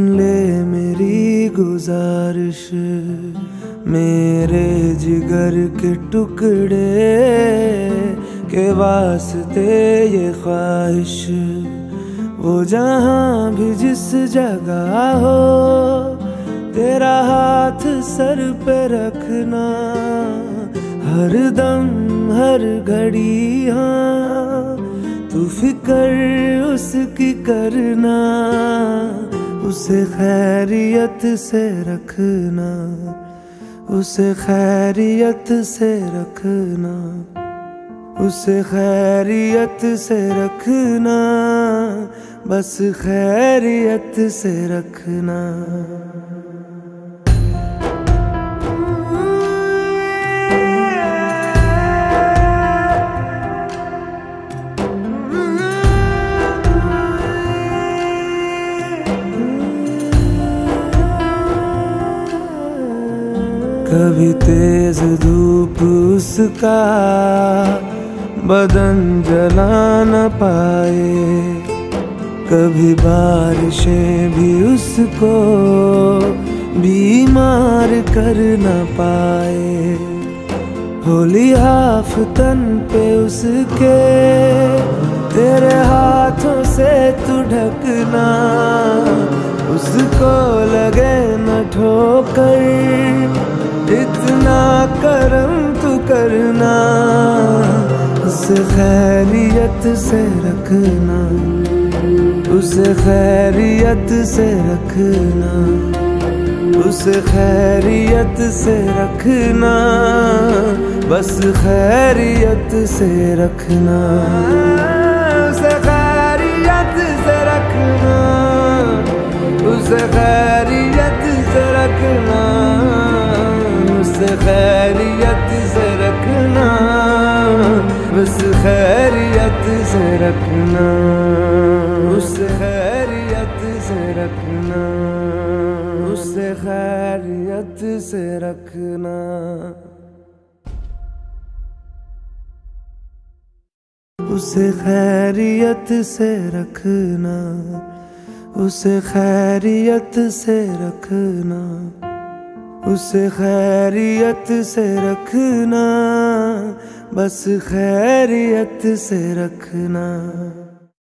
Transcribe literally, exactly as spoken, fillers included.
सुन ले मेरी गुजारिश, मेरे जिगर के टुकड़े के वास्ते ये ख्वाहिश, वो जहाँ भी जिस जगह हो तेरा हाथ सर पे रखना, हर दम हर घड़ी। हाँ तू फिक्र उसकी करना, उसे खैरियत से रखना, उसे खैरियत से रखना, उसे खैरियत से रखना, बस खैरियत से रखना। कभी तेज धूप उसका बदन जला न पाए, कभी बारिशें भी उसको बीमार कर न पाए, होली आफतन पे उसके तेरे हाथों से तू ढकना, उसको लगे न ठोकर, इतना करम तू करना, उसे खैरियत से रखना, उसे खैरियत से रखना, उसे खैरियत से रखना, बस खैरियत से रखना, उसे खैरियत से रखना, उसे खैरियत से रखना, बस खैरियत से रखना, बस खैरियत से रखना, उस खैरियत से रखना, उस खैरियत से रखना। उसे खैरियत से रखना, उसे खैरियत से रखना, उसे खैरियत से रखना, बस खैरियत से रखना।